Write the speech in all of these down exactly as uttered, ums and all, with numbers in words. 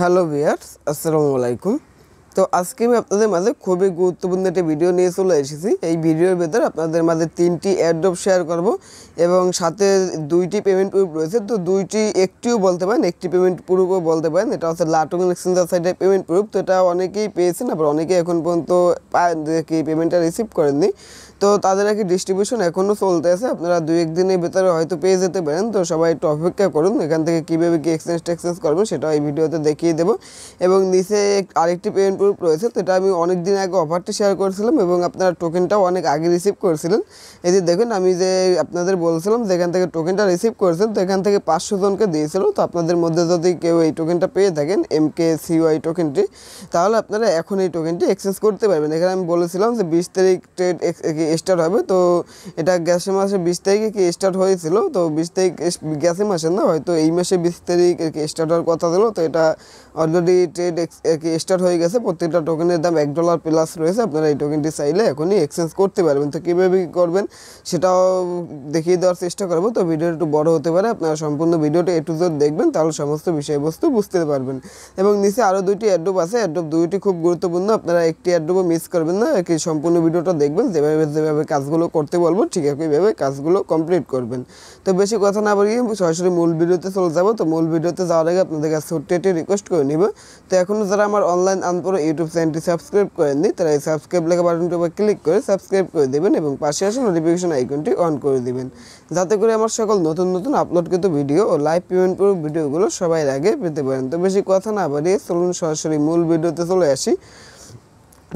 Hello viewers আসসালামু আলাইকুम। तो आज के अपन माजे खूब गुरुत्वपूर्ण एक भिडियो नहीं चले भिडियोर भेतर अपन माजे तीन टी एयरड्रप शेयर करब और साथ दुईटी पेमेंट प्रूफ रही है। तो दुईटी एकटिओ बोलते पारेन एकटी पेमेंट प्रूफओ बोलते पारेन। एटा हच्छे लाटुंग एक्सचेंज साइटेर पेमेंट प्रूफ। तो एटा अनेकेई पेयेछेन आबार अनेकेई एखन पर्यन्त पेमेंटा रिसिव करेननि। तो तादेर आकि डिस्ट्रिब्यूशन एखोनो चलते आछे, आपनारा दुई एक दिनेर भितरे हयतो पेये जेते पारेन। तो सबाई एकटु अपेक्षा करुन, एखान थेके किभाबे कि एक्सचेंज टेक्सचेंज करबेन सेटा ओई भिडियोते देखिये देब। एबं निचे आरेकटी पेमेंट प्रूफ रयेछे, तो एटा आमि अनेक दिन आगे अफारटी शेयर करेछिलाम एबं आपनारा टोकेनटाओ अनेक आगे रिसिव करेछिलेन। एइ जे देखुन आमि जे आपनादेर बोलछिलाम जे एखान थेके टोकेनटा रिसिव करेछेन, तो एखान थेके पाँचशो जनके दियेछिलो। तो आपनादेर मध्ये जोदि केउ एइ टोकेनटा पेये थाकेन एमकेसीवाई टोकेनटी, ताहले आपनारा एखोन एइ टोकेनटी एक्सचेंज करते पारबेन। एखाने आमि बोलेछिलाम जे बीस तारिख ट्रेड स्टार्ट हो। तो ये गैस मासे बीस तारीख की स्टार्ट हो, तो बीस तारीख गैस मासे ना तो ये मासे बीस तारीख स्टार्ट होने कथा दिल। तो ये अलरेडी ट्रेड स्टार्ट हो गए। प्रत्येक टोकन दाम एक डॉलर प्लस रही है। अपना टोकन चाहले एखी एक्सचेंज करते हैं। तो कैसे करबें सेटाओ देखिए देवार चेष्टा करब। तो भिडियो एक बड़ो होते अपना सम्पूर्ण भिडियो ए टू जेड देखें, तो समस्त विषय वस्तु बुझते पारबेन। और नीचे आरो दुईटी एयरड्रप आछे, एयरड्रप दुईटी खूब गुरुत्वपूर्ण। अपना एक एयरड्रपो मिस करबें ना, कि सम्पूर्ण भिडियो देखें जेभाबे যেভাবে কাজগুলো করতে বলবো ঠিক একইভাবে কাজগুলো কমপ্লিট করবেন। তো বেশি কথা না বলে সরাসরি মূল ভিডিওতে চলে যাব। তো মূল ভিডিওতে যাওয়ার আগে আপনাদের কাছে ছোট্ট একটি রিকোয়েস্ট করে নিব, তো এখনো যারা আমার অনলাইন আনপ্রো ইউটিউব চ্যানেলটি সাবস্ক্রাইব করেননি তারা এই সাবস্ক্রাইব লেখা বাটনটি উপর ক্লিক করে সাবস্ক্রাইব করে দেবেন এবং পাশে আসা নোটিফিকেশন আইকনটি অন করে দিবেন, যাতে করে আমার সকল নতুন নতুন আপলোডকৃত ভিডিও ও লাইভ পেমেন্ট প্রুফ ভিডিওগুলো সবাই আগে পেতে পারেন। তো বেশি কথা না বলে চলুন সরাসরি মূল ভিডিওতে চলে আসি।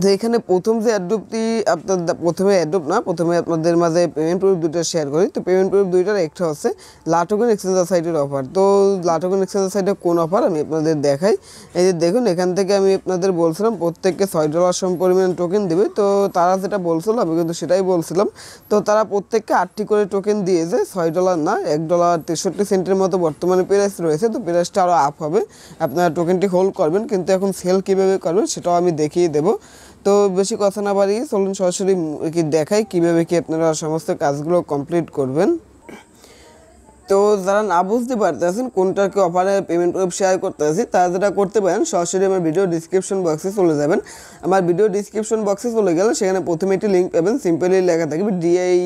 तो ये प्रथम जो एड्रपटी अपना प्रथम एड्रप ना प्रथम अपन माजे पेमेंट प्रूफ दुटा शेयर करी। तो पेमेंट प्रूफ दुटार एक हे लाटोकन एक्सचेंज साइटेर अफार। तो लाटोकन एक्सचेंज साइटे को अफार आमी आपनादेर देखाई। ये देखुन एखान थेके आमी आपनादेर बोलछिलाम प्रत्येकके छय डलार समपरिमाण टोकन देबे। तो तारा जेटा बोलछिल आमी किन्तु सेटाई बोलछिलाम। तो तारा प्रत्येकके आठटी करे टोकन दिएछे, छय डलार ना एक डलार तेषट्टी सेंटर मतो बर्तमाने प्राइस रयेछे। तो प्राइसटा आरो आप होबे, आपनारा टोकनटी होल्ड करबेन, किन्तु एखन सेल किभाबे करबेन सेटाओ आमी देखिये देब। तो बेशी कथा ना बाड़िये चलुन सरासरि देखाई किभाबे कि आपनारा समस्त काजगुलो कमप्लीट करबेन। तो जरा ना बुझते कोनटार के अफारे पेमेंट प्रूफ शेयर करते आछि ता जेटा करते पारेन सरासरि आमार भिडियो डिस्क्रिप्शन बक्से चले जाबेन। आमार भिडियो डिस्क्रिप्शन बक्से चले गेले सेखाने प्रथमे एकटी लिंक पाबेन, सिम्पलि लेखा थाकबे DI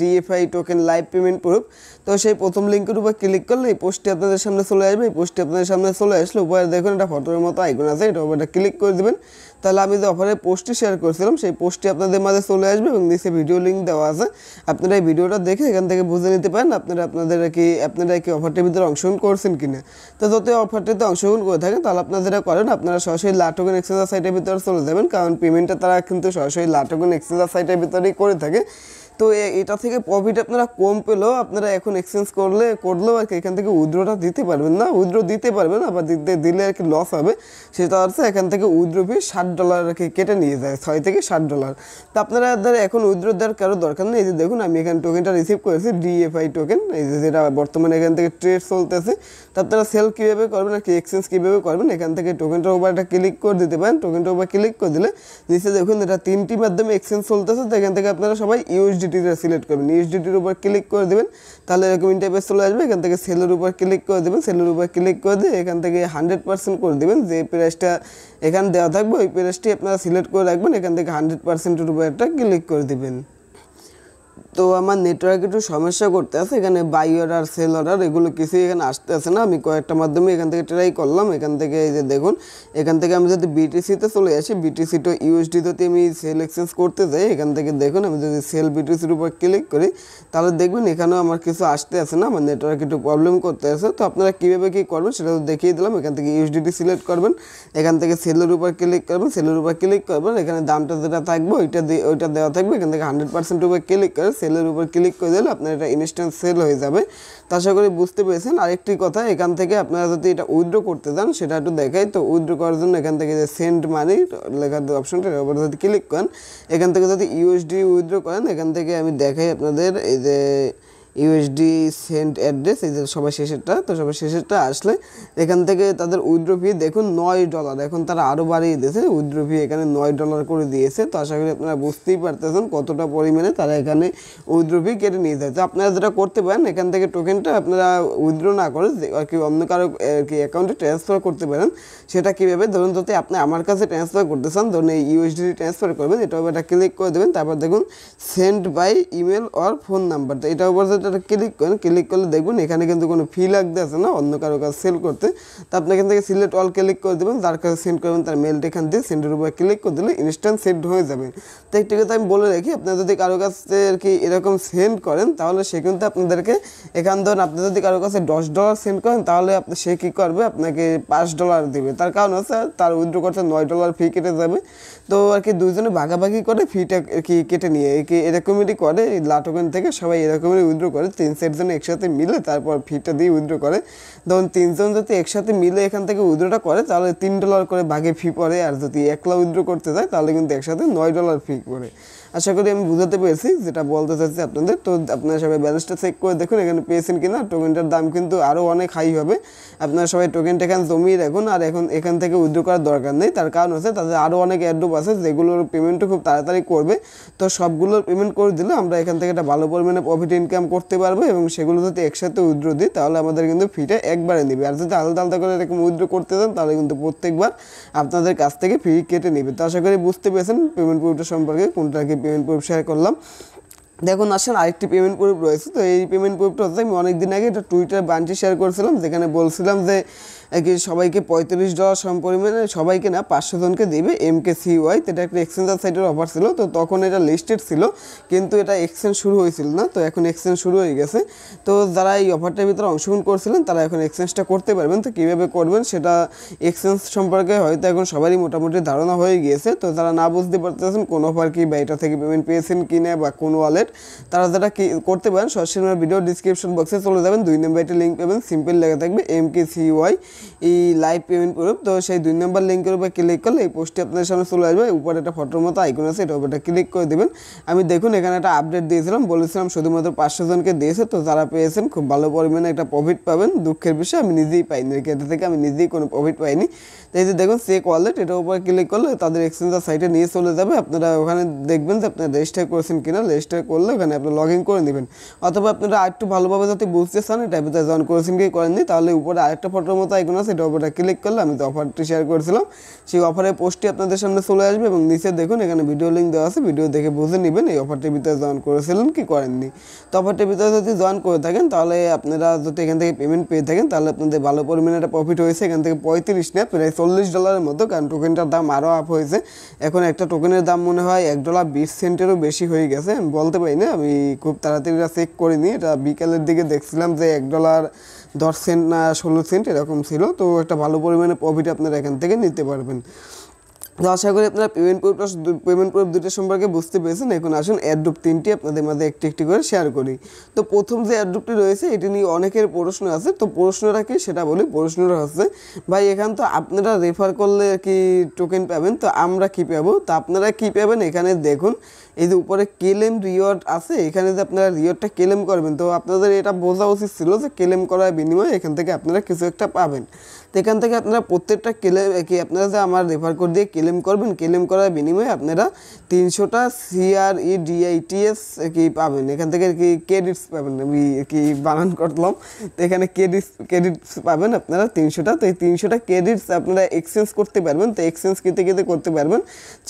DeFi token live payment proof. तो सेई प्रथम लिंकेर ऊपर क्लिक करले पोस्टटी आपनादेर सामने चले आसबे। एई पोस्टटी आपनादेर सामने चले आसले ऊपर देखुन एटा फटोर मतो आइकन आछे, एटार ऊपर क्लिक करे दिबेन। তাহলে আমি যে অফারে পোস্টটি শেয়ার করেছিলাম সেই পোস্টটি আপনাদের মাঝে চলে আসবে এবং নিচে ভিডিও লিঙ্ক দেওয়া আছে। আপনারা এই ভিডিওটা দেখে এখান থেকে বুঝে নিতে পারেন আপনারা আপনাদের কি আপনারা কি অফারটির ভিতরে অংশগ্রহণ করছেন কিনা। তো যদি অফারটিতে অংশগ্রহণ করে থাকেন তাহলে আপনারা যেটা করেন আপনারা সরাসরি লাটোকন এক্সচেঞ্জ সাইটের ভিতরে চলে যাবেন, কারণ পেমেন্টটা তারা কিন্তু সরাসরি লাটোকন এক্সচেঞ্জ সাইটের ভিতরেই করে থাকে। তো এটা থেকে প্রফিট আপনারা কম পেলেও আপনারা এখন এক্সচেঞ্জ করলে করলেও আর কি এখান থেকে উইথড্রটা দিতে পারবেন না, উইথড্র দিতে পারবেন আবার দিতে দিলে আর কি লস হবে। সেটা হচ্ছে এখান থেকে উইথড্র ফি ষাট ডলার আর কি কেটে নিয়ে যায়, ছয় থেকে ষাট ডলার। তো আপনারা এখন উইথড্র দেওয়ার কারো দরকার নেই। এই যে দেখুন আমি এখানে টোকেনটা রিসিভ করেছি ডিএফআই টোকেন, এই যে যেটা বর্তমানে এখান থেকে ট্রেড চলতেছে। তো আপনারা সেল কীভাবে করবেন আর কি এক্সচেঞ্জ কীভাবে করবেন এখান থেকে টোকেনটার উপর একটা ক্লিক করে দিতে পারেন। টোকেনটার উপর ক্লিক করে দিলে নিচে দেখুন এটা তিনটি মাধ্যমে এক্সচেঞ্জ চলতেছে। তো এখান থেকে আপনারা সবাই ইউএসডি সিলেক্ট করবেন, ইউএসডিটির উপর ক্লিক করে দেবেন, তাহলে এরকম ইন্টারফেস চলে আসবে। এখান থেকে সেলের উপর ক্লিক করে দেবেন, সেলের উপর ক্লিক করে দিয়ে এখান থেকে হান্ড্রেড পার্সেন্ট করে দেবেন। যে প্রাইসটা এখানে দেওয়া থাকবে ওই প্রাইসটি আপনারা সিলেক্ট করে রাখবেন, এখান থেকে হান্ড্রেড পার্সেন্টের উপর একটা ক্লিক করে দেবেন। তো আমার নেটওয়ার্ক একটু সমস্যা করতে আছে, এখানে বাই অর্ডার সেল অর্ডার এগুলো কিছুই এখানে আসতে আছে না। আমি কয়েকটা মাধ্যমে এখান থেকে ট্রাই করলাম। এখান থেকে এই যে দেখুন এখান থেকে আমি যদি বিটিসিতে চলে আসি, বিটিসি তো ইউএসডি তো আমি সেল এক্সচেঞ্জ করতে যাই, এখান থেকে দেখুন আমি যদি সেল বিটিসির উপর ক্লিক করি তাহলে দেখবেন এখানেও আমার কিছু আসতে আছে না, আমার নেটওয়ার্ক একটু প্রবলেম করতে আছে। তো আপনারা কীভাবে কী করবেন সেটা তো দেখিয়ে দিলাম। এখান থেকে ইউএসডিটি সিলেক্ট করবেন, এখান থেকে সেলের উপর ক্লিক করবেন, সেলের উপর ক্লিক করবেন, এখানে দামটা যেটা থাকবে ওইটা দিয়ে ওইটা দেওয়া থাকবে। এখান থেকে হান্ড্রেড পার্সেন্ট উপর ক্লিক করে সেলের উপর ক্লিক করে দিলে আপনার এটা ইনস্ট্যান্ট সেল হয়ে যাবে। তো আশা করি বুঝতে পেরেছেন। আরেকটি কথা, এখান থেকে আপনারা যদি এটা উইথড্র করতে চান সেটা একটু দেখাই। তো উইথড্র করার জন্য এখান থেকে যে সেন্ড মানি লেখার অপশনটা ওপরে যদি ক্লিক করেন, এখান থেকে যদি ইউএসডি উইথড্র করেন, এখান থেকে আমি দেখাই আপনাদের এই যে U S D sent address এই যে সবার শেষেরটা তো সবার শেষেরটা আসলে এখান থেকে তাদের উইথড্র ফি দেখুন নয় ডলার এখন তারা আরো বাড়িয়ে দিয়েছে উইথড্র ফি এখানে নয় ডলার করে দিয়েছে তো আশা করি আপনারা বুঝতেই পারতেছেন কতটা পরিমাণে তারা এখানে উইথড্র ফি কেটে নিয়ে যায় তো আপনারা যেটা করতে পারেন এখান থেকে টোকেনটা আপনারা উইথড্র না করে আর কি অন্য কারো কি অ্যাকাউন্টে ট্রান্সফার করতে পারেন সেটা কিভাবে ধরুন যদি আপনি আমার কাছে ট্রান্সফার করতে চান ধরুন এই U S D ট্রান্সফার করবেন এটা উপর একটা ক্লিক করে দিবেন তারপর দেখুন send by email or phone number তো এটা উপর যেটা ক্লিক করেন ক্লিক করলে দেখুন এখানে কিন্তু কোনো ফি লাগতেছে না অন্য কারো কাছে সেল করতে তো আপনি এখান থেকে সিলেক্ট অল ক্লিক করে দিবেন যার কাছে সেন্ড করবেন তার মেইলটা এখান দিয়ে সেন্ডের উপর ক্লিক করে দিলে ইনস্ট্যান্ট সেন্ড হয়ে যাবে তো একটা কথা আমি বলে রাখি আপনি যদি কারো কাছে কি এরকম সেন্ড করেন তাহলে সে কিন্তু আপনাদেরকে এখান ধরুন আপনি যদি কারো কাছে দশ ডলার সেন্ড করেন তাহলে আপনি সে কি করবে আপনাকে পাঁচ ডলার দিবে তার কারণ হচ্ছে তার উইথড্র করতে নয় ডলার ফি কেটে যাবে তো আর কি দুইজনে ভাগাভাগি করে ফিটা কি কেটে নিয়ে কি এরকমই করে লাটোকেন থেকে সবাই এরকমই উইথড্র করে তিন চারজন একসাথে মিলে তারপর ফিটা দিয়ে উইথড্র করে তখন তিনজন যদি একসাথে মিলে এখান থেকে উইথড্রটা করে তাহলে তিন ডলার করে ভাগে ফি পড়ে আর যদি একলা উইথড্র করতে যায় তাহলে কিন্তু একসাথে নয় ডলার ফি পড়ে আশা করি আমি বুঝাতে পেরেছি যেটা বলতে চাচ্ছি আপনাদের তো আপনারা সবাই ব্যালেন্সটা চেক করে দেখুন এখানে পেয়েছেন কিনা টোকেনটার দাম কিন্তু আরও অনেক হাই হবে আপনারা সবাই টোকেনটা এখানে জমিয়ে রাখুন আর এখন এখান থেকে উইথড্র করার দরকার নেই তার কারণ হচ্ছে তাদের আরও অনেক অ্যাড্রপ আছে যেগুলোর পেমেন্টও খুব তাড়াতাড়ি করবে তো সবগুলোর পেমেন্ট করে দিলে আমরা এখান থেকে একটা ভালো পরিমাণে প্রফিট ইনকাম করতে পারবো এবং সেগুলো যদি একসাথে উইথড্র দিই তাহলে আমাদের কিন্তু ফিটা একবারে নেবে আর যদি আলাদা আলাদা করে এরকম উইথড্র করতে চান তাহলে কিন্তু প্রত্যেকবার আপনাদের কাছ থেকে ফি কেটে নেবে তো আশা করি বুঝতে পেরেছেন পেমেন্ট প্রুফটা সম্পর্কে কোনটা কি পেমেন্ট প্রুফ শেয়ার করলাম দেখুন আসলে আরেকটি পেমেন্ট প্রুফ রয়েছে তো এই পেমেন্ট প্রুফটা হচ্ছে আমি অনেকদিন আগে এটা টুইটার বান্টি শেয়ার করেছিলাম যেখানে বলছিলাম যে কি সবাইকে পঁয়ত্রিশ ডলার সম পরিমাণে সবাইকে না পাঁচশো জনকে দেবে এম কে সি ওয়াই তো এটা একটা এক্সচেঞ্জার সাইটের অফার ছিল তো তখন এটা লিস্টেড ছিল কিন্তু এটা এক্সচেঞ্জ শুরু হয়েছিল না তো এখন এক্সচেঞ্জ শুরু হয়ে গেছে তো যারা এই অফারটার ভিতরে অংশগ্রহণ করছিলেন তারা এখন এক্সচেঞ্জটা করতে পারবেন তো কীভাবে করবেন সেটা এক্সচেঞ্জ সম্পর্কে হয়তো এখন সবারই মোটামুটি ধারণা হয়ে গিয়েছে তো যারা না বুঝতে পারতেছেন কোন অফার কী বা এটা থেকে পেমেন্ট পেয়েছেন কি না বা কোন ওয়ালেট তারা যারা কি করতে পারেন সরাসরি ভিডিও ডিসক্রিপশন বক্সে চলে যাবেন দুই নম্বর একটা লিঙ্ক পাবেন সিম্পল লেখা থাকবে এম কে সি ওয়াই এই লাইভ পেমেন্ট প্রুফ তো সেই দুই নম্বর লিঙ্কের উপরে ক্লিক করলে এই পোস্টটি আপনাদের সামনে চলে আসবে উপরে একটা ফটোর মতো আইকন আছে এটা উপরে ক্লিক করে দেবেন আমি দেখুন এখানে একটা আপডেট দিয়েছিলাম বলেছিলাম শুধুমাত্র পাঁচশো জনকে দিয়েছে তো যারা পেয়েছেন খুব ভালো পরিমাণে একটা প্রফিট পাবেন দুঃখের বিষয় আমি নিজেই পাইনি এটা থেকে আমি নিজেই কোনো প্রফিট পাইনি তো এই যে দেখুন চেক ওয়ালেট এটার উপরে ক্লিক করলে তাদের এক্সচেঞ্জার সাইটে নিয়ে চলে যাবে আপনারা ওখানে দেখবেন যে আপনারা রেজিস্টার করেছেন কিনা রেজিস্টার করলে ওখানে আপনারা লগ ইন করে নেবেন অথবা আপনারা আরেকটু ভালোভাবে যাতে বুঝতে চান এটা ভিতরে জয়েন করেছেন কি করেননি তাহলে উপরে আরেকটা ফটোর মতো আইকন আছে এটা উপরে ক্লিক করলে আমি তো অফারটি শেয়ার করেছিলাম সেই অফারের পোস্টটি আপনাদের সামনে চলে আসবে এবং নিচে দেখুন এখানে ভিডিও লিঙ্ক দেওয়া আছে ভিডিও দেখে বুঝে নেবেন এই অফারটির ভিতরে জয়েন করেছিলেন কি করেননি তো অফারটির ভিতরে যদি জয়েন করে থাকেন তাহলে আপনারা যদি এখান থেকে পেমেন্ট পেয়ে থাকেন তাহলে আপনাদের ভালো পরিমাণে একটা প্রফিট হয়েছে এখান থেকে পঁয়ত্রিশ না প্রায় চল্লিশ ডলারের মতো কারণ টোকেনটার দাম আরও আপ হয়েছে এখন একটা টোকেনের দাম মনে হয় এক ডলার বিশ সেন্টেরও বেশি হয়ে গেছে আমি বলতে পারি না আমি খুব তাড়াতাড়ি এটা চেক করিনি এটা বিকালের দিকে দেখছিলাম যে এক ডলার দশ সেন্ট না ষোলো সেন্ট এরকম ছিল তো একটা ভালো পরিমাণে প্রফিট আপনারা এখান থেকে নিতে পারবেন তো আশা করি আপনারা পেমেন্ট প্রুফ পেমেন্ট প্রুফ দুটো সম্পর্কে বুঝতে পেরেছেন এখন আসুন অ্যাড্রপ তিনটি আপনাদের মাঝে একটি একটি করে শেয়ার করি তো প্রথম যে অ্যাড্রপটি রয়েছে এটি নিয়ে অনেকের প্রশ্ন আছে তো প্রশ্নটা কি সেটা বলি প্রশ্নটা হচ্ছে ভাই এখান তো আপনারা রেফার করলে কি টোকেন পাবেন তো আমরা কি পাবো তো আপনারা কি পাবেন এখানে দেখুন এই যে উপরে ক্লেম রিওয়ার্ড আছে এখানে যে আপনারা রিওয়ার্ডটা ক্লেম করবেন তো আপনাদের এটা বোঝা উচিত ছিল যে ক্লেম করার বিনিময়ে এখান থেকে আপনারা কিছু একটা পাবেন তো এখান থেকে আপনারা প্রত্যেকটা ক্লেম কি আপনারা যে আমার রেফার কোড দিয়ে ক্লেম করবেন ক্লেম করার বিনিময়ে আপনারা তিনশোটা C R E D I T S কি পাবেন এখান থেকে কি ক্রেডিটস পাবেন আমি কি বানান করলাম তো এখানে ক্রেডিটস ক্রেডিটস পাবেন আপনারা তিনশোটা তো এই তিনশোটা ক্রেডিটস আপনারা এক্সচেঞ্জ করতে পারবেন তো এক্সচেঞ্জ কিতে কিতে করতে পারবেন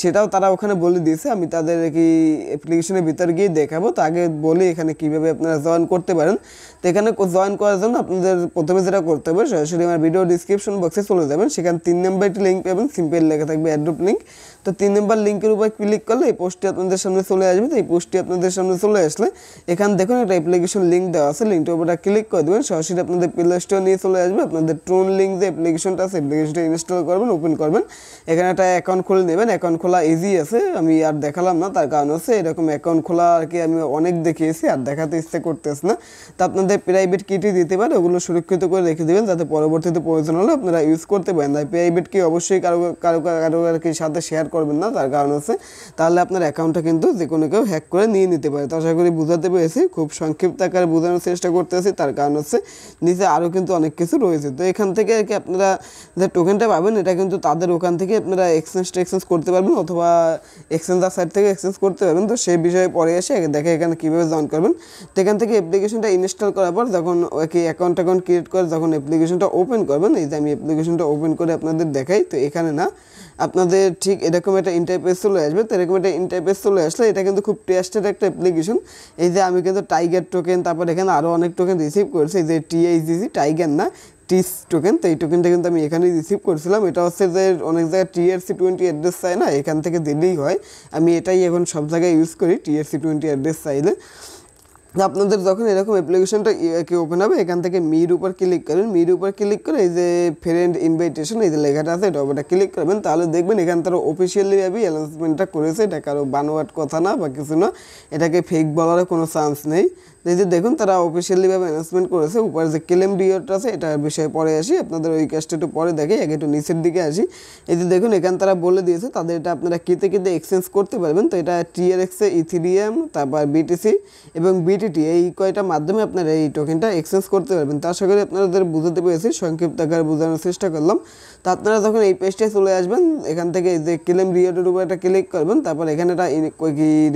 সেটাও তারা ওখানে বলে দিয়েছে আমি তাদের কি অ্যাপ্লিকেশনের ভিতরে গিয়ে দেখাবো তো আগে বলি এখানে কীভাবে আপনারা জয়েন করতে পারেন তো এখানে জয়েন করার জন্য আপনাদের প্রথমে যেটা করতে হবে সরাসরি আমার ভিডিও ডিসক্রিপশন বক্সে চলে যাবেন সেখানে তিন নম্বর একটি লিঙ্ক পাবেন সিম্পল লেখা থাকবে অ্যাড্রপ লিঙ্ক তো তিন নম্বর লিঙ্কের উপর ক্লিক করলে এই পোস্টটি আপনাদের সামনে চলে আসবে তো এই পোস্টটি আপনাদের সামনে চলে আসলে এখানে দেখুন একটা অ্যাপ্লিকেশন লিঙ্ক দেওয়া আছে লিঙ্কটার উপরটা ক্লিক করে দেবেন সরাসরি আপনাদের প্লে স্টোর নিয়ে চলে আসবে আপনাদের ট্রোন লিঙ্ক যে অ্যাপ্লিকেশনটা আছে অ্যাপ্লিকেশনটা ইনস্টল করবেন ওপেন করবেন এখানে একটা অ্যাকাউন্ট খুলে নেবেন অ্যাকাউন্ট খোলা ইজি আছে আমি আর দেখালাম না তার কারণ হচ্ছে এরকম অ্যাকাউন্ট খোলা আর কি আমি অনেক দেখিয়েছি আর দেখাতে ইচ্ছে করতেছে না তো আপনাদের প্রাইভেট কিটি দিতে পারে ওগুলো সুরক্ষিত করে রেখে দেবেন যাতে পরবর্তীতে প্রয়োজন হলে আপনারা ইউজ করতে পারেন। আইপিআই বিটকে অবশ্যই কারো কারো কারো কারোর সাথে শেয়ার করবেন না, তার কারণ হচ্ছে তাহলে আপনার অ্যাকাউন্টটা কিন্তু যে কোনো কেউ হ্যাক করে নিয়ে নিতে পারে। তো আশা করি বোঝাতে পেরেছি, খুব সংক্ষিপ্ত আকারে বোঝানোর চেষ্টা করতেছি, তার কারণ হচ্ছে নিচে আরও কিন্তু অনেক কিছু রয়েছে। তো এখান থেকে আর কি আপনারা যে টোকেনটা পাবেন এটা কিন্তু তাদের ওখান থেকে আপনারা এক্সচেঞ্জটা এক্সচেঞ্জ করতে পারবেন অথবা এক্সচেঞ্জার সাইট থেকে এক্সচেঞ্জ করতে পারবেন। তো সেই বিষয়ে পরে এসে দেখে এখানে কীভাবে জয়েন করবেন। তো এখান থেকে অ্যাপ্লিকেশনটা ইনস্টল করার পর যখন কি অ্যাকাউন্ট অ্যাকাউন্ট ক্রিয়েট করে যখন অ্যাপ্লিকেশনটা ওপেন করবেন, এই যে আমি অ্যাপ্লিকেশনটা ওপেন করে আপনাদের দেখাই। তো এখানে না আপনাদের ঠিক এরকম একটা ইন্টারফেস চলে আসবে। তো এরকম একটা ইন্টারফেস চলে আসলে এটা কিন্তু খুব টেস্টেড একটা অ্যাপ্লিকেশন। এই যে আমি কিন্তু টাইগার টোকেন, তারপর এখানে আরও অনেক টোকেন রিসিভ করেছি, এই যে টিএইচডিসি টাইগার না টিস টোকেন, তো এই টোকেনটা কিন্তু আমি এখানেই রিসিভ করছিলাম। এটা হচ্ছে যে অনেক জায়গায় টিআরসি টোয়েন্টি অ্যাড্রেস চাই না, এখান থেকে দিলেই হয়। আমি এটাই এখন সব জায়গায় ইউজ করি, টিআরসি টোয়েন্টি অ্যাড্রেস চাইলে। আপনাদের যখন এরকম অ্যাপ্লিকেশনটা কি ওপেন হবে, এখান থেকে মির উপর ক্লিক করবেন। মির উপর ক্লিক করে এই যে ফ্রেন্ড ইনভাইটেশন এই যে লেখাটা আছে, এটা ওটা ক্লিক করবেন। তাহলে দেখবেন এখান তারা অফিসিয়ালিভাবে অ্যানাউন্সমেন্টটা করেছে। এটা কারো বানোয়াট কথা না বা কিছু না, এটাকে ফেক বলারও কোনো চান্স নেই। এই যে দেখুন তারা অফিসিয়ালিভাবে অ্যানাউন্সমেন্ট করেছে। উপরে যে ক্লেম ডিওটা আছে এটার বিষয়ে পরে আসি, আপনাদের ওই কাজটা একটু পরে দেখি, আগে একটু নিচের দিকে আসি। এই যে দেখুন এখান তারা বলে দিয়েছে তাদের এটা আপনারা কেতে কেতে এক্সচেঞ্জ করতে পারবেন। তো এটা টিআরএক্সে, ইথিরিয়াম, তারপর বিটিসি এবং বিটিটি এই কয়টা মাধ্যমে আপনারা এই টোকেনটা এক্সচেঞ্জ করতে পারবেন। তো আশা করি আপনাদের বুঝাতে পেরেছি, সংক্ষিপ্ত আকারে বোঝানোর চেষ্টা করলাম। তো আপনারা যখন এই পেজটায় চলে আসবেন, এখান থেকে এই যে ক্লেম ডিওটার উপর একটা ক্লিক করবেন। তারপর এখানে এটা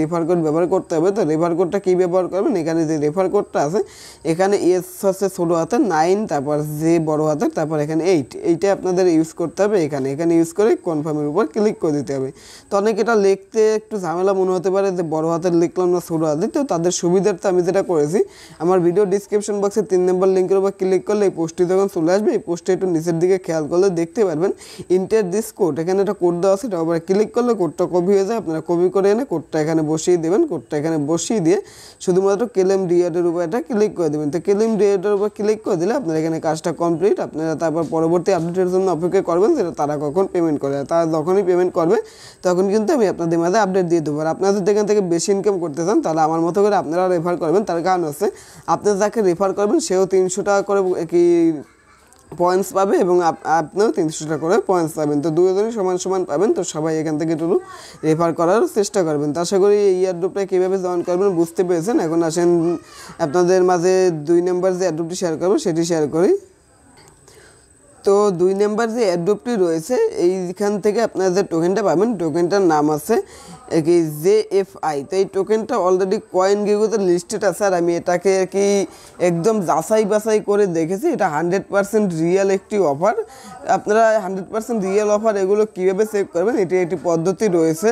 রেফার কোড ব্যবহার করতে হবে। তো রেফার কোডটা কী ব্যবহার করবেন, এখানে রেফার কোডটা আছে, এখানে এস হচ্ছে ষোলো হাতের নাইন, তারপর যে বড় হাতের, তারপর এখানে এইট, এইটা আপনাদের ইউজ করতে হবে। এখানে এখানে ইউজ করে কনফার্মের উপর ক্লিক করে দিতে হবে। তো অনেক এটা লিখতে একটু ঝামেলা মনে হতে পারে যে বড় হাতের লিখলাম না ষোলো হাতের। তো তাদের সুবিধার্থে আমি যেটা করেছি, আমার ভিডিও ডিসক্রিপশন বক্সে তিন নম্বর লিঙ্কের উপর ক্লিক করলে এই পোস্টটি যখন চলে আসবে, এই পোস্টে একটু নিচের দিকে খেয়াল করলে দেখতে পারবেন ইন্টার দিস কোড, এখানে একটা কোড দেওয়া আছে। এটা আবার ক্লিক করলে কোডটা কপি হয়ে যায়। আপনারা কপি করে এনে কোডটা এখানে বসিয়ে দেবেন। কোডটা এখানে বসিয়ে দিয়ে শুধুমাত্র ক্লেম ডিওটার উপর এটা ক্লিক করে দেবেন। তো ক্লেম ডিওটার উপর ক্লিক করে দিলে আপনার এখানে কাজটা কমপ্লিট। আপনারা তারপর পরবর্তী আপডেটের জন্য অপেক্ষা করবেন, যেটা তারা কখন পেমেন্ট করে। তারা যখনই পেমেন্ট করবে তখন কিন্তু আমি আপনাদের মাঝে আপডেট দিয়ে দেবো। আর আপনারা যদি এখান থেকে বেশি ইনকাম করতে চান তাহলে আমার মতো করে আপনারা রেফার করবেন। তার কারণ হচ্ছে আপনি যাকে রেফার করবেন সেও তিনশো টাকা করে কি পয়েন্টস পাবে এবং আপনিও তিনশো টাকা করে পয়েন্টস পাবেন। তো দুজনই সমান সমান পাবেন। তো সবাই এখান থেকে একটু রেফার করার চেষ্টা করবেন। তো আশা করি এই এয়ারড্রপটা কীভাবে জয়েন করবেন বুঝতে পেরেছেন। এখন আসেন আপনাদের মাঝে দুই নাম্বার যে এয়ারড্রপটি শেয়ার করবো সেটি শেয়ার করি। তো দুই নাম্বার যে এয়ারড্রপটি রয়েছে এইখান থেকে আপনারা যে টোকেনটা পাবেন, টোকেনটার নাম আছে কি জে এফ আই। তো এই টোকেনটা অলরেডি কয়েন গিগোতে লিস্টেড আছে। আর আমি এটাকে আর কি একদম যাচাই বাছাই করে দেখেছি, এটা হান্ড্রেড পারসেন্ট রিয়েল একটি অফার। আপনারা হান্ড্রেড পারসেন্ট রিয়েল অফার এগুলো কীভাবে চেক করবেন, এটি একটি পদ্ধতি রয়েছে।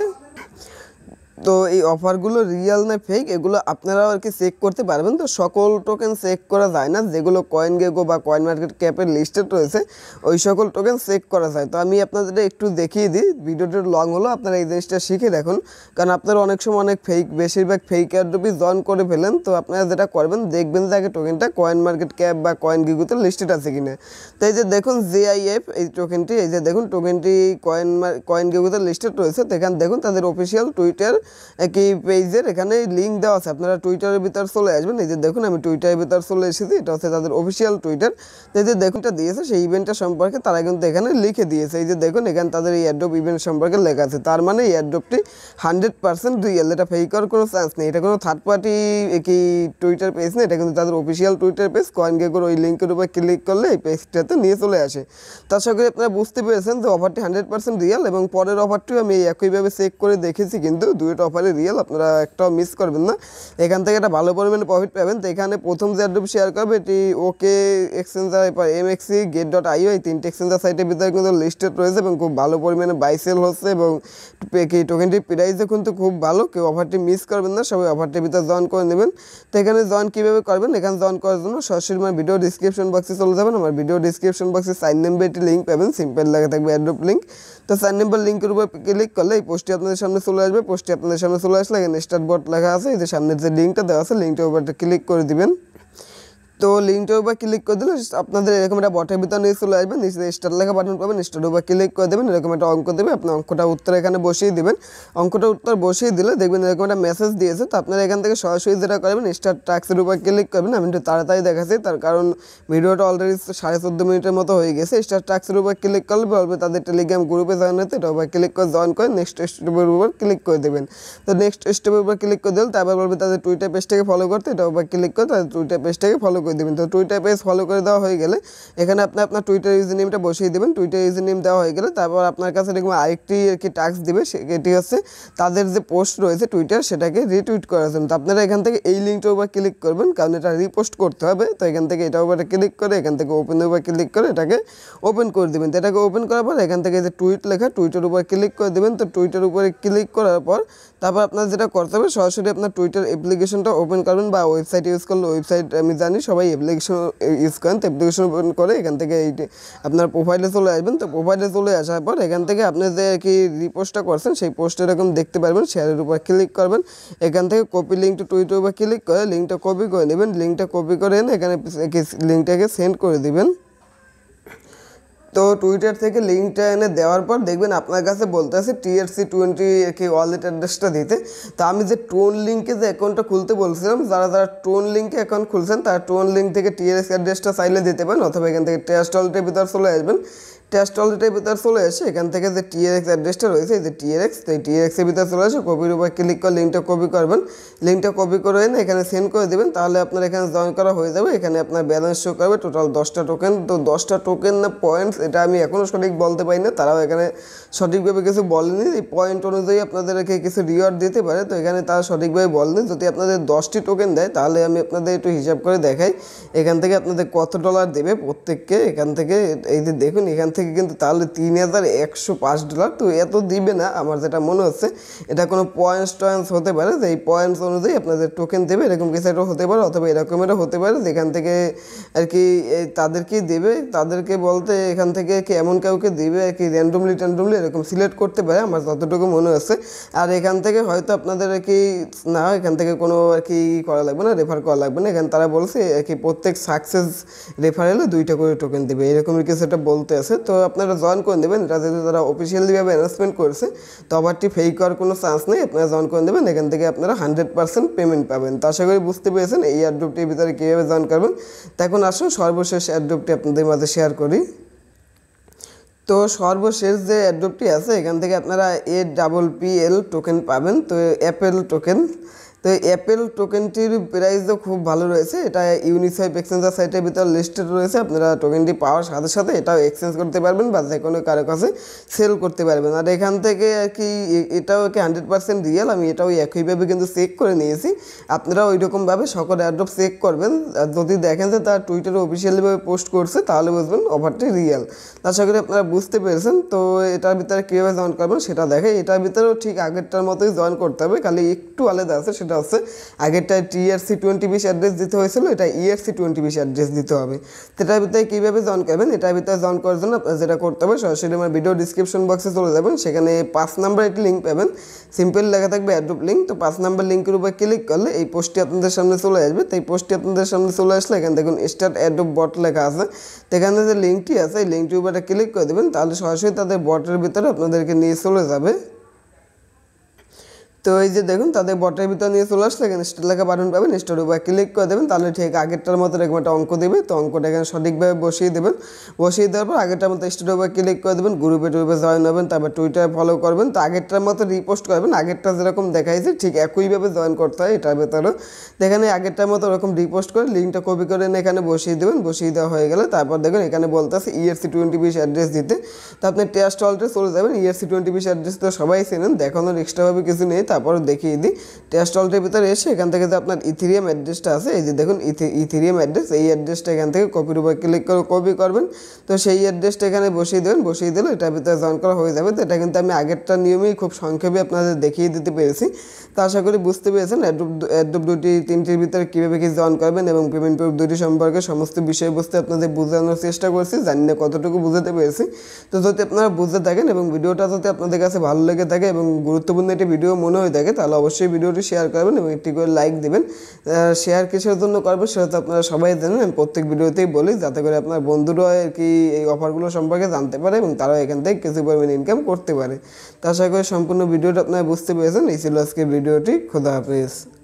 তো এই অফারগুলো রিয়েল না ফেক এগুলো আপনারাও আর কি চেক করতে পারবেন। তো সকল টোকেন চেক করা যায় না, যেগুলো কয়েন গেগো বা কয়েন মার্কেট ক্যাপের লিস্টেড রয়েছে ওই সকল টোকেন চেক করা যায়। তো আমি আপনাদের একটু দেখিয়ে দিই, ভিডিওটা লং হলো, আপনারা এই জিনিসটা শিখে দেখুন। কারণ আপনারা অনেক সময় অনেক ফেক, বেশিরভাগ ফেক এয়ারড্রপই জয়েন করে ফেলেন। তো আপনারা যেটা করবেন দেখবেন যে আগে টোকেনটা কয়েন মার্কেট ক্যাপ বা কয়েন গেগোতে লিস্টেড আছে কিনা। তো এই যে দেখুন জে আই এফ এই টোকেনটি, এই যে দেখুন টোকেনটি কয়েন কয়েন গেগোতে লিস্টেড রয়েছে। তো এখানে দেখুন তাদের অফিসিয়াল টুইটার একই পেজের এখানে লিঙ্ক দেওয়া আছে, আপনারা টুইটারের ভিতর চলে আসবেন। এই যে দেখুন আমি টুইটারের ভিতর চলে এসেছি, এটা হচ্ছে তাদের অফিসিয়াল টুইটার। তো এই যে দেখুন এটা দিয়েছে সেই ইভেন্টটা সম্পর্কে তারা কিন্তু এখানে লিখে দিয়েছে। এই যে দেখুন এখানে তাদের এই এয়ারড্রপ ইভেন্ট সম্পর্কে লেখা আছে। তার মানে এই এয়ারড্রপটি হান্ড্রেড পার্সেন্ট রিয়েল, এটা ফেক হওয়ার কোনো চান্স নেই। এটা কোনো থার্ড পার্টি একই টুইটার পেজ না, এটা কিন্তু তাদের অফিসিয়াল টুইটার পেজ। কয়েন গেগোর ওই লিঙ্কের উপর ক্লিক করলে এই পেজটাতে নিয়ে চলে আসে। তার সঙ্গে আপনারা বুঝতে পেরেছেন যে অফারটি হান্ড্রেড পার্সেন্ট রিয়েল। এবং পরের অফারটিও আমি একইভাবে চেক করে দেখেছি, কিন্তু দুইটা অফারই রিয়েল, আপনারা একটাও মিস করবেন না। এখান থেকে একটা ভালো পরিমাণে প্রফিট পাবেন। তো এখানে প্রথম যে এয়ারড্রপ শেয়ার করবে এটি ওকে এক্সচেঞ্জার, এরপর এমএক্সি, গেট ডট আইও, এই তিনটে এক্সচেঞ্জার সাইটের ভিতরে কিন্তু লিস্টেড রয়েছে এবং খুব ভালো পরিমাণে বাই সেল হচ্ছে এবং টোকেনটির প্রাইসও কিন্তু খুব ভালো। কেউ অফারটি মিস করবেন না, সবাই অফারটির ভিতরে জয়েন করে নেবেন। তো এখানে জয়েন কীভাবে করবেন, এখানে জয়েন করার জন্য সরাসরি আমার ভিডিও ডিসক্রিপশন বক্সে চলে যাবেন। আমার ভিডিও ডিসক্রিপশন বক্সে সাইন নাম্বার একটি লিঙ্ক পাবেন, সিম্পল লেখা থাকবে এয়ারড্রপ লিঙ্ক। তো সাইন নাম্বার লিঙ্কের উপর ক্লিক করলে এই পোস্টটি আপনাদের সামনে চলে আসবে। পোস্টটি আপনাদের সামনে চলে আসলে এখানে স্টার্ট বট লেখা আছে, এই যে সামনের যে লিঙ্কটা দেওয়া আছে লিঙ্কটার উপর ক্লিক করে দিবেন। তো লিংকটার উপর ক্লিক করে দিলে আপনাদের এরকম একটা বটের ভিতর নিয়ে চলে আসবেন, নিচে স্টার লেখা বাটন পাবেন, স্টারের উপর ক্লিক করে দেবেন, এরকম একটা অঙ্ক দেবে, আপনি অঙ্কটা উত্তর এখানে বসিয়ে দিবেন, অঙ্কটা উত্তর বসিয়ে দিলে দেখবেন এরকম একটা মেসেজ দিয়েছে। তো আপনারা এখান থেকে সরাসরি যেটা করবেন স্টার ট্যাক্সের উপর ক্লিক করবেন। আমি একটু তাড়াতাড়ি দেখাচ্ছি তার কারণ ভিডিওটা অলরেডি সাড়ে চোদ্দ মিনিটের মতো হয়ে গেছে। স্টার ট্যাক্সের উপর ক্লিক করলে বলবে তাদের টেলিগ্রাম গ্রুপে জয়েন হতে, এটা উপর ক্লিক করে জয়েন করে নেক্সট স্টেপের উপর ক্লিক করে দেবেন। তো নেক্সট স্টেপের উপর ক্লিক করে দিলে তারপর বলবে তাদের টুইটার পেজটাকে ফলো করতে, এটা উপর ক্লিক করে তাদের টুইটার পেজটাকে ফলো করে দেবেন। তো টুইটার পেজ ফলো করে দেওয়া হয়ে গেলে এখানে আপনি আপনার টুইটার ইউজার নেমটা বসিয়ে দেবেন। টুইটার ইউজার নেম দেওয়া হয়ে গেলে তারপর আপনার কাছে এরকম আরেকটি আর কি টাস্ক দেবে, সেটি হচ্ছে তাদের যে পোস্ট রয়েছে টুইটার সেটাকে রিটুইট করার জন্য। তো আপনারা এখান থেকে এই লিঙ্কটার উপর ক্লিক করবেন কারণ এটা রিপোস্ট করতে হবে। তো এখান থেকে এটার উপরে ক্লিক করে এখান থেকে ওপেনের উপর ক্লিক করে এটাকে ওপেন করে দেবেন। তো এটাকে ওপেন করার পর এখান থেকে যে টুইট লেখা টুইটার উপর ক্লিক করে দেবেন। তো টুইটার উপরে ক্লিক করার পর তারপর আপনার যেটা করতে হবে সরাসরি আপনার টুইটার অ্যাপ্লিকেশনটা ওপেন করবেন বা ওয়েবসাইট ইউজ করলে ওয়েবসাইট আমি জানি সবাই অ্যাপ্লিকেশন ইউজ করেন। তো অ্যাপ্লিকেশন ওপেন করে এখান থেকে এই আপনার প্রোফাইলে চলে আসবেন। তো প্রোফাইলে চলে আসার পর এখান থেকে আপনি যে আর কি রিপোস্টটা করছেন সেই পোস্ট এরকম দেখতে পারবেন, শেয়ারের উপর ক্লিক করবেন, এখান থেকে কপি লিঙ্ক টু টুইটার উপর ক্লিক করে লিঙ্কটা কপি করে নেবেন। লিঙ্কটা কপি করে এনে এখানে লিঙ্কটাকে সেন্ড করে দেবেন। তো টুইটার থেকে লিঙ্কটা এনে দেওয়ার পর দেখবেন আপনার কাছে বলতে আছে টি আর সি টোয়েন্টি কি ওয়ালেট অ্যাড্রেসটা দিতে। তো আমি যে টোন লিঙ্কে যে অ্যাকাউন্টটা খুলতে বলছিলাম, যারা যারা টোন লিঙ্কে অ্যাকাউন্ট খুলছেন তারা টোন লিঙ্ক থেকে টিআরসি অ্যাড্রেসটা চাইলে দিতে পারেন, অথবা এখান থেকে টেস্ট ওয়ালেটের ভিতর চলে আসবেন। টেস্ট ওয়ালেটের ভিতর চলে এসে এখান থেকে যে টিআরএক্স অ্যাড্রেসটা রয়েছে এই যে টিআরএক্স, তো এই টিআরএক্সের ভিতর চলে আসে কপির উপর ক্লিক করে লিঙ্কটা কপি করবেন, লিঙ্কটা কপি করে এনে এখানে সেন্ড করে দেবেন। তাহলে আপনার এখানে জয়েন করা হয়ে যাবে। এখানে আপনার ব্যালেন্স শো করবে টোটাল দশটা টোকেন। তো দশটা টোকেন না পয়েন্টস এটা আমি এখনও সঠিক বলতে পারি না, তারাও এখানে সঠিকভাবে কিছু বলেনি। এই পয়েন্ট অনুযায়ী আপনাদেরকে কিছু রিওয়ার্ড দিতে পারে, তো এখানে তারা সঠিকভাবে বলেনি। যদি আপনাদের দশটি টোকেন দেয় তাহলে আমি আপনাদের একটু হিসাব করে দেখাই এখান থেকে আপনাদের কত ডলার দেবে প্রত্যেককে। এখান থেকে এই যে দেখুন এখান থেকে কিন্তু তাহলে তিন হাজার একশো পাঁচ ডলার তো এত দিবে না আমার যেটা মনে হচ্ছে, এটা কোনো পয়েন্টস টয়েন্টস হতে পারে যে এই পয়েন্টস অনুযায়ী আপনাদের টোকেন দেবে, এরকম কিছু একটা হতে পারে, অথবা এরকমেরও হতে পারে যেখান থেকে আর কি তাদেরকে দেবে, তাদেরকে বলতে এখান থেকে কি এমন কাউকে দেবে আর কি র্যান্ডমলি ট্যান্ডমলি এরকম সিলেক্ট করতে পারে আমার যতটুকু মনে হচ্ছে। আর এখান থেকে হয়তো আপনাদের আর কি না এখান থেকে কোনো আর কি করা লাগবে না, রেফার করা লাগবে না। এখানে তারা বলছে আর কি প্রত্যেক সাকসেস রেফারেলে দুইটা করে টোকেন দেবে, এরকমের কিছু একটা বলতে আছে। তো আপনারা জয়েন করে দেবেন, এটা যেহেতু তারা অফিসিয়ালিভাবে অ্যানাউন্সমেন্ট করেছে তো অফারটি ফেক হওয়ার কোনো চান্স নেই, আপনারা জয়েন করে দেবেন। এখান থেকে আপনারা হান্ড্রেড পার্সেন্ট পেমেন্ট পাবেন। তো আশা করি বুঝতে পেরেছেন এই অ্যাড্রপটির ভিতরে কীভাবে জয়েন করবেন। তো এখন আসুন সর্বশেষ অ্যাড্রপটি আপনাদের মাঝে শেয়ার করি। তো সর্বশেষ যে অ্যাড্রপটি আছে এখান থেকে আপনারা A double P L token পাবেন, তো অ্যাপেল টোকেন। তো অ্যাপেল টোকেনটির প্রাইসও খুব ভালো রয়েছে, এটা ইউনিসেফ এক্সচেঞ্জার সাইটের ভিতর লিস্টেড রয়েছে। আপনারা টোকেনটি পাওয়ার সাথে সাথে এটাও এক্সচেঞ্জ করতে পারবেন বা যে কোনো কারো কাছে সেল করতে পারবেন। আর এখান থেকে আর কি এটাও কি হান্ড্রেড পার্সেন্ট রিয়েল, আমি এটাও একইভাবে কিন্তু চেক করে নিয়েছি। আপনারা ওই রকমভাবে সকল অ্যাড্রপ চেক করবেন, যদি দেখেন যে তার টুইটারে অফিসিয়ালিভাবে পোস্ট করছে তাহলে বুঝবেন অফারটি রিয়েল। আশা করি আপনারা বুঝতে পেরেছেন। তো এটার ভিতরে কীভাবে জয়েন করবেন সেটা দেখে এটার ভিতরেও ঠিক আগেরটার মতোই জয়েন করতে হবে, খালি একটু আলাদা আছে। সেটা হচ্ছে আগেরটা T R C twenty base address দিতে হয়েছিল, এটা E R C twenty base address দিতে হবে। সেটার ভিতরে কীভাবে জয়েন করবেন, এটার ভিতরে জয়েন করার জন্য আপনার যেটা করতে হবে সরাসরি আমার ভিডিও ডিসক্রিপশন বক্সে চলে যাবেন, সেখানে পাঁচ নাম্বার একটি লিঙ্ক পাবেন, সিম্পল লেখা থাকবে অ্যাড্রপ লিঙ্ক। তো পাঁচ নাম্বার লিঙ্কের উপর ক্লিক করলে এই পোস্টটি আপনাদের সামনে চলে আসবে। তো এই পোস্টটি আপনাদের সামনে চলে আসলে এখানে দেখুন স্টার্ট অ্যাড্রপ বট লেখা আছে, তো এখানে যে লিঙ্কটি আছে এই লিঙ্কটির উপর ক্লিক করে দেবেন, তাহলে সরাসরি তাদের বটের ভিতরে আপনাদেরকে নিয়ে চলে যাবে। তো এই যে দেখুন তাদের বটের ভিতর নিয়ে চলে আসলে এখানে স্টার লেখা বাটন পাবেন, স্টার উপর ক্লিক করে দেবেন, তাহলে ঠিক আগেরটার মতো এরকম একটা অঙ্ক দেবে। তো অঙ্কটা এখানে সঠিকভাবে বসিয়ে দেবেন, বসিয়ে দেওয়ার পর আগেরটার মতো স্টার উপর ক্লিক করে দেবেন, গ্রুপে টুরুপে জয়েন হবেন, তারপর টুইটারে ফলো করবেন। তো আগেরটার মতো রিপোস্ট করবেন, আগেরটা যেরকম দেখাইছে ঠিক একইভাবে জয়েন করতে হয় এটার ভেতরেও। তো এখানে আগেরটার মতো ওরকম রিপোস্ট করে লিঙ্কটা কপি করে এনে এখানে বসিয়ে দেবেন, বসিয়ে দেওয়া হয়ে গেলে তারপর দেখুন এখানে বলতে আছে ই আর সি টোয়েন্টি বিশ অ্যাড্রেস দিতে। তো আপনি টেস্ট ওয়ালেটে চলে যাবেন, ই আর সি টোয়েন্টি বিশ অ্যাড্রেস তো সবাই চেনেন, দেখানোর এক্সট্রাভাবে কিছু নেই। তারপর দেখিয়ে দিই টেস্ট ওয়ালেটের ভিতরে এসে এখান থেকে যে আপনার ইথেরিয়াম অ্যাড্রেসটা আছে এই যে দেখুন ইথেরিয়াম অ্যাড্রেস, এই অ্যাড্রেসটা এখান থেকে কপির উপর ক্লিক করে কপি করবেন। তো সেই অ্যাড্রেসটা এখানে বসিয়ে দেবেন, বসিয়ে দিলে এটার ভিতরে জয়েন করা হয়ে যাবে। তো এটা কিন্তু আমি আগেরটা নিয়মেই খুব সংক্ষেপে আপনাদের দেখিয়ে দিতে পেরেছি। তো আশা করি বুঝতে পেরেছেন অ্যাড্রপ অ্যাড্রপ দুটি তিনটির ভিতরে কীভাবে কি জয়েন করবেন এবং পেমেন্ট প্রুফ দুটি সম্পর্কে সমস্ত বিষয়বস্তু আপনাদের বোঝানোর চেষ্টা করছি, জানি না কতটুকু বুঝাতে পেরেছি। তো যদি আপনারা বুঝতে থাকেন এবং ভিডিওটা যদি আপনাদের কাছে ভালো লেগে থাকে এবং গুরুত্বপূর্ণ একটি ভিডিও মনে হয়ে থাকে তাহলে অবশ্যই ভিডিওটি শেয়ার করবেন এবং একটি করে লাইক দিবেন। শেয়ার কিসের জন্য করবেন সেটা তো আপনারা সবাই জানেন, আমি প্রত্যেক ভিডিওতেই বলি, যাতে করে আপনার বন্ধুরা আর কি এই অফারগুলো সম্পর্কে জানতে পারে এবং তারাও এখান থেকে কিছু পরিমাণ ইনকাম করতে পারে। তো আশা করি সম্পূর্ণ ভিডিওটা আপনারা বুঝতে পেরেছেন। এই ছিল আজকের ভিডিওটি। খোদা হাফেজ।